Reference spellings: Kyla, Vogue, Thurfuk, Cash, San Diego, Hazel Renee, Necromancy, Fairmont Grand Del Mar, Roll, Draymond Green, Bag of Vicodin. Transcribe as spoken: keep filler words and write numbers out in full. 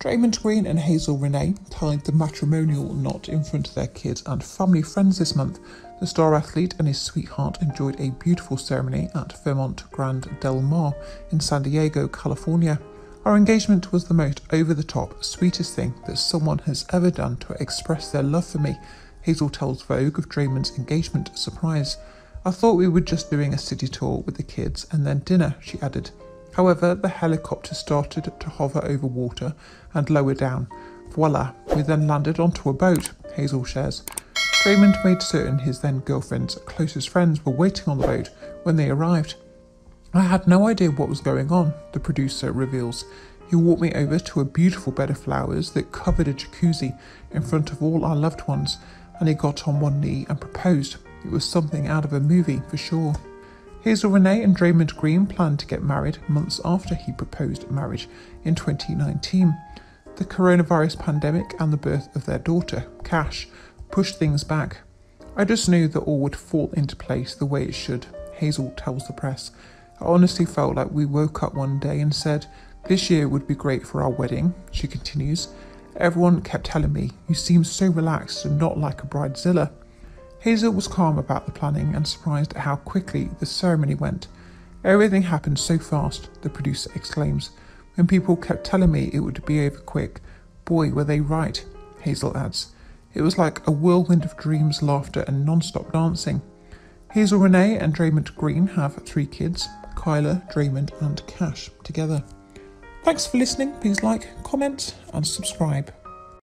Draymond Green and Hazel Renee tied the matrimonial knot in front of their kids and family friends this month. The star athlete and his sweetheart enjoyed a beautiful ceremony at Fairmont Grand Del Mar in San Diego, California. Our engagement was the most over-the-top, sweetest thing that someone has ever done to express their love for me, Hazel tells Vogue of Draymond's engagement surprise. I thought we were just doing a city tour with the kids and then dinner, she added. However, the helicopter started to hover over water and lower down. Voila, we then landed onto a boat, Hazel shares. Draymond made certain his then-girlfriend's closest friends were waiting on the boat when they arrived. I had no idea what was going on, the producer reveals. He walked me over to a beautiful bed of flowers that covered a jacuzzi in front of all our loved ones, and he got on one knee and proposed. It was something out of a movie for sure. Hazel Renee and Draymond Green planned to get married months after he proposed marriage in twenty nineteen. The coronavirus pandemic and the birth of their daughter, Cash, pushed things back. I just knew that all would fall into place the way it should, Hazel tells the press. I honestly felt like we woke up one day and said, this year would be great for our wedding, she continues. Everyone kept telling me, you seem so relaxed and not like a bridezilla. Hazel was calm about the planning and surprised at how quickly the ceremony went. Everything happened so fast, the producer exclaims. When people kept telling me it would be over quick, boy were they right, Hazel adds. It was like a whirlwind of dreams, laughter and non-stop dancing. Hazel Renee and Draymond Green have three kids, Kyla, Draymond and Cash together. Thanks for listening. Please like, comment and subscribe.